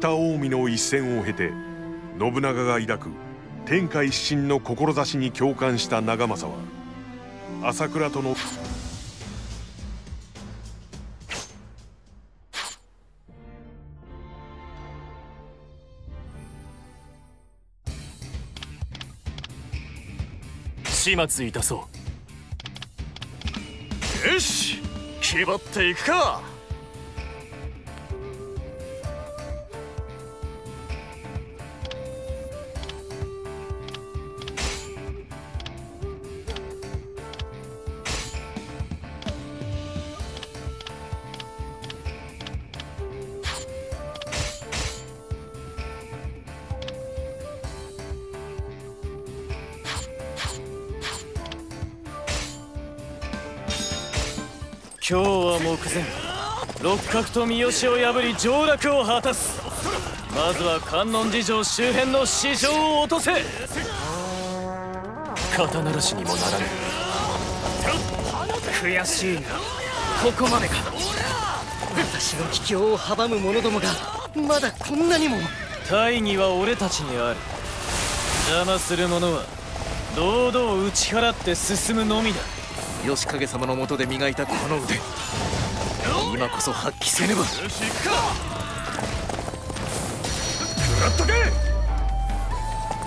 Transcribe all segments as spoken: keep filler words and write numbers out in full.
北近江の一戦を経て信長が抱く天下一神の志に共感した長政は朝倉との始末いたそう。よし、気張っていくか。今日は目前、六角と三好を破り上洛を果たす。まずは観音寺城周辺の市場を落とせ。肩慣らしにもならぬ。悔しいな、ここまでか。私の帰郷を阻む者どもがまだこんなにも。大義は俺たちにある。邪魔する者は堂々打ち払って進むのみだ。義景様の下で磨いたこの腕、今こそ発揮せねば。食らっとけ。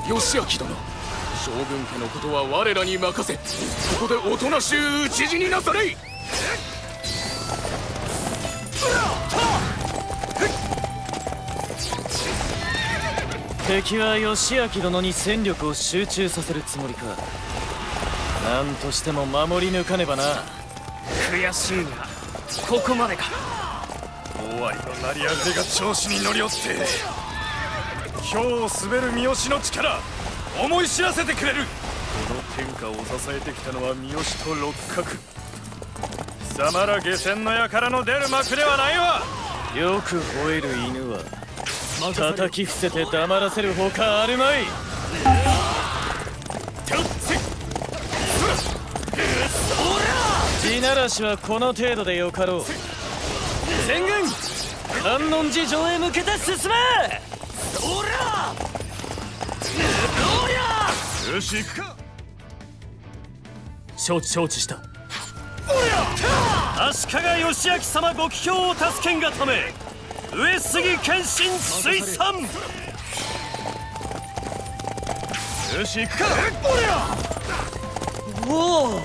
義明殿、将軍家のことは我らに任せ、ここでおとなしゅう討ち死になされい。敵は義明殿に戦力を集中させるつもりか。なんとしても守り抜かねばな。悔しいが、ここまでか。尾張の成り上がりが調子に乗りおって、今日を滑る三好の力、思い知らせてくれる。この天下を支えてきたのは三好と六角。貴様ら下船の輩の出る幕ではないわ。よく吠える犬は叩き伏せて黙らせるほかあるまい。地ならしはこの程度でよかろう。全軍観音寺城へ向けて進め。おらおら、よし行くか。承知承知した。足利義明様ご帰郷を助けんがため、上杉謙信水産。よし行くか。おお、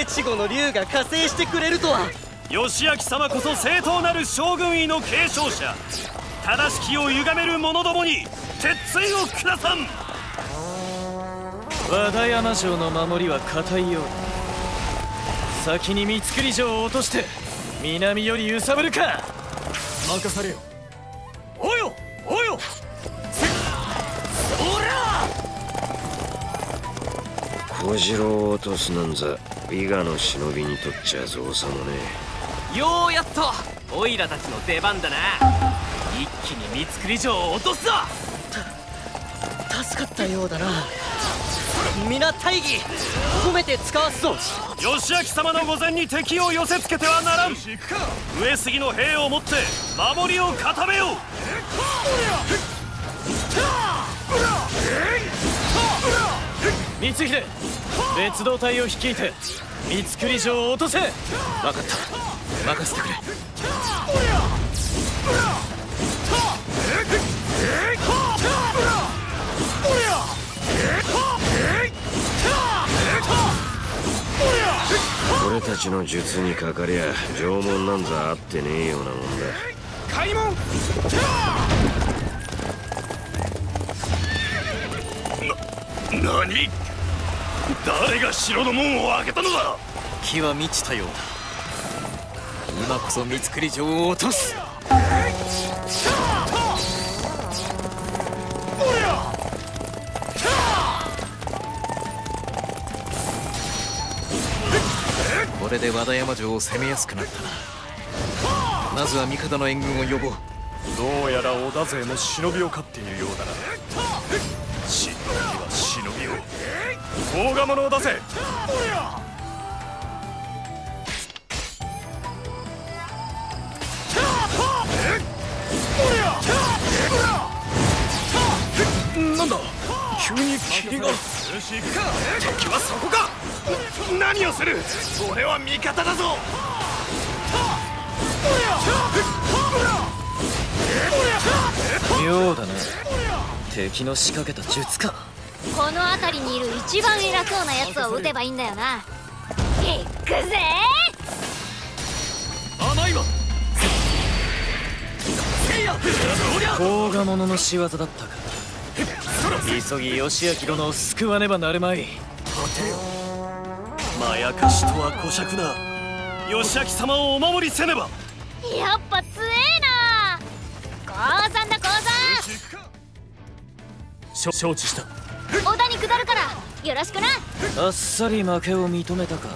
越後の龍が加勢してくれるとは。義明様こそ正当なる将軍位の継承者。正しきを歪める者どもに鉄槌を下さん。和田山城の守りは固いようだ。先に三造城を落として南より揺さぶるか。任されよ。およおよ。小次郎を落とすなんざ伊賀の忍びにとっちゃ造作もねえ。ようやっとオイラたちの出番だな。一気に三造城を落とすぞ。た助かったようだな。皆大義褒めて使わすぞ。義明様の御前に敵を寄せつけてはならん。上杉の兵をもって守りを固めよう。光秀、別動隊を率いて三造城を落とせ。分かった、任せてくれ。俺たちの術にかかりゃ城門なんざあってねえようなもんだ。開門。な、何、誰が城の門を開けたのだ。気は満ちたようだ。今こそ三造城を落とす。これで和田山城を攻めやすくなったな。まずは味方の援軍を呼ぼう。どうやら織田勢も忍びを飼っているようだな。忍びは忍びを、大賀者を出せ。なんだ急に霧が。敵はそこか。何をする。俺は味方だぞ。妙だな、敵の仕掛けた術か。この辺りにいる一番偉そうなやつを撃てばいいんだよな。いくぜ。甘いわ。甲賀者の仕業だったか。急ぎ義明殿を救わねばなるまい。待てよ、まやかしとはこしゃくな。義明様をお守りせねば。やっぱ強えな。降参だ降参。承知した。織田に下るからよろしくな。あっさり負けを認めたか。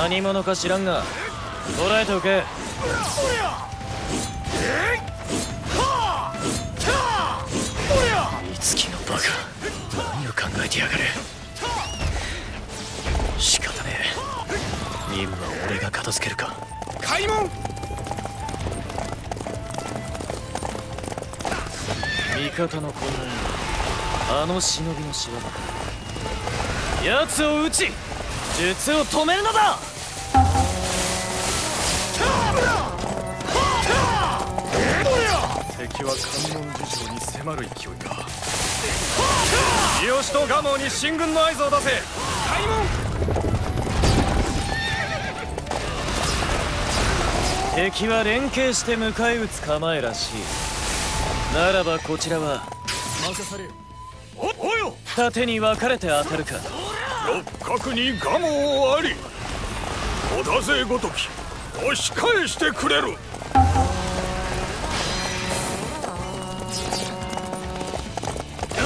何者か知らんが捉えておけ。三月のバカ、何を考えてやがる。仕方ねえ、任務は俺が片付けるか。開門。味方の混乱、あの忍びの仕業か。奴を撃ち術を止めるのだ。敵は観音事情に迫る勢いだ。三好と蒲生に進軍の合図を出せ。開門。敵は連携して迎え撃つ構えらしい。ならばこちらは盾に分かれて当たるか。六角に蒲生あり。織田勢ごとき押し返してくれる。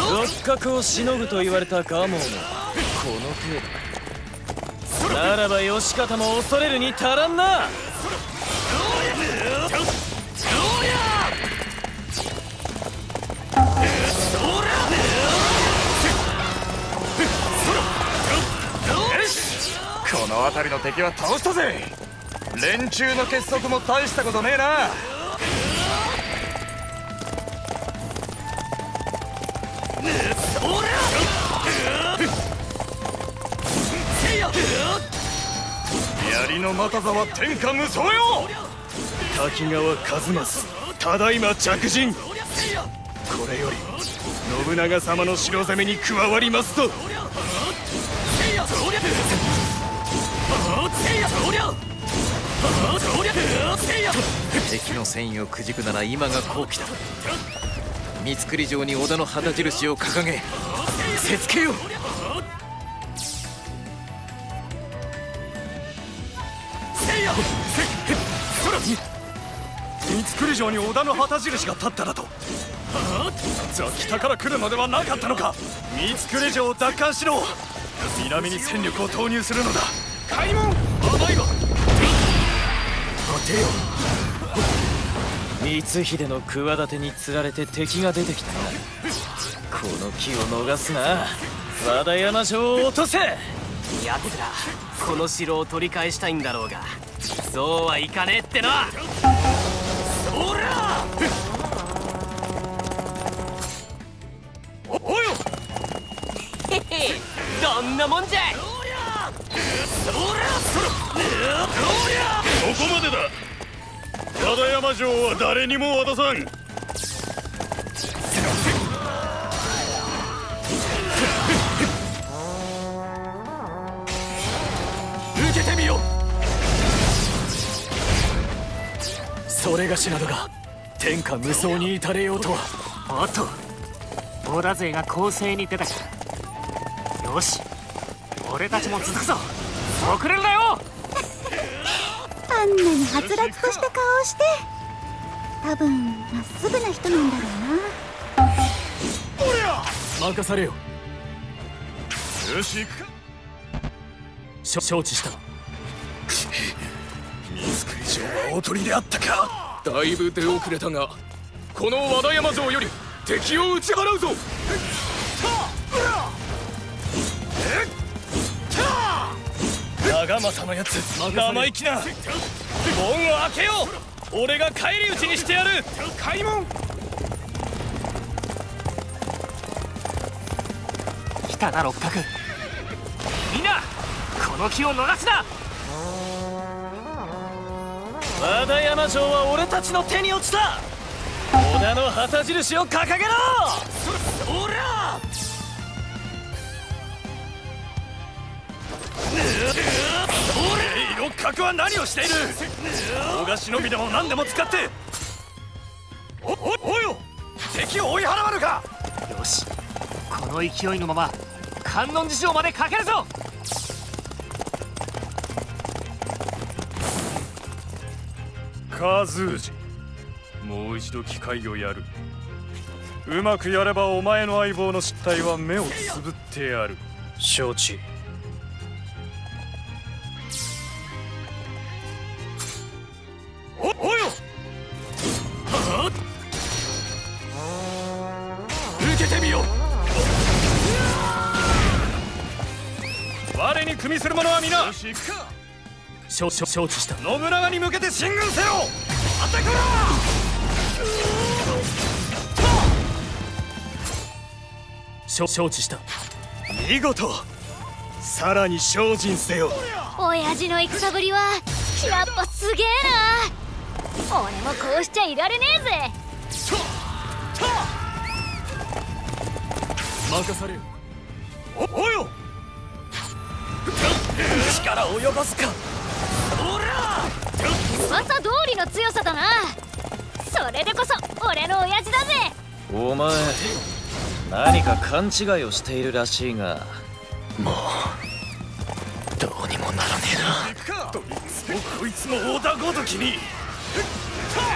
六角をしのぐと言われた蒲生もこの程度ならば義方も恐れるに足らんな。この辺りの敵は倒したぜ。連中の結束も大したことねえな。槍の又座は天下無双よ。滝川一益、ただいま着陣。これより信長様の城攻めに加わりますぞ。敵の戦意をくじくなら今が好機だ。三造城に織田の旗印を掲げせつけよう。三造城に織田の旗印が立っただと。ザキタから来るのではなかったのか。三造城を奪還しろ。南に戦力を投入するのだ。開門。甘いわ。待てよ。光秀の企てにつられて敵が出てきた。この機を逃すな。和田山城を落とせ。やつらこの城を取り返したいんだろうが、そうはいかねえっての。おらおよ。へへどんなもんじゃい。そらそら。ここまでだ。和田山城は誰にも渡さん。受けてみよう。それがしなどが天下無双に至れようとは。おっと、織田勢が攻勢に出たか。よし、俺たちも続くぞ。遅れるなよ。あんなにはつらつとした顔をして、多分まっすぐな人なんだろうな。おりゃ任されよ。よし行くか。承知した。三造城はおとりであったか。だいぶ出遅れたが、この和田山城より敵を打ち払うぞ。長政のやつ生意気な。門を開けよう。俺が返り討ちにしてやる。開門。来たな六角。みんなこの気を逃すな。和田山城は俺たちの手に落ちた。織田の旗印を掲げろ。そら六角は何をしている。大賀忍びでも何でも使って、おおおよ、敵を追い払わぬか。よし、この勢いのまま観音寺城までかけるぞ。数氏、もう一度機会をやる。うまくやればお前の相棒の失態は目をつぶってやる。承知。おおよ、はあ、受けてみよ。我に組する者は皆、承知した。信長に向けて進軍せよ。アタックだ。承知した。見事、さらに精進せよ。親父の戦ぶりはやっぱすげえな。俺もこうしちゃいられねえぜ。任されよ。おおよ、力を及ぼすか。噂通りの強さだな。それでこそ俺の親父だぜ。お前、何か勘違いをしているらしいが、もうどうにもならねえな。どいつもこいつもオーダーごときに。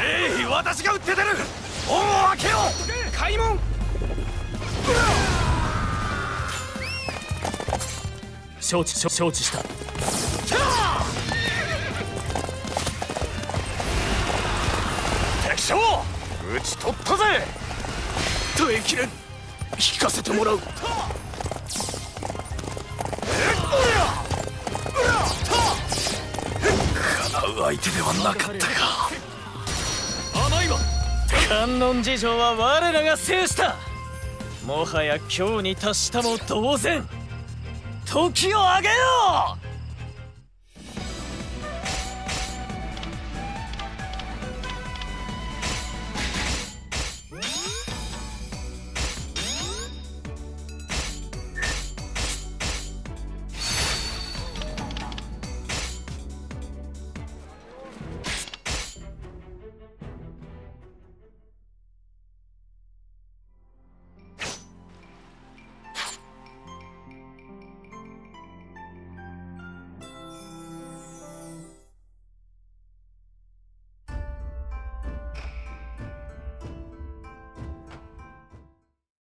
えい、私が打って出る。門を開けよう。開門。承知承知した。打ち取ったぜ。耐えきれん、引かせてもらう。かなう相手ではなかったか。甘いわ。観音寺城は我らが制した。もはや今日に達したも同然。時をあげよう。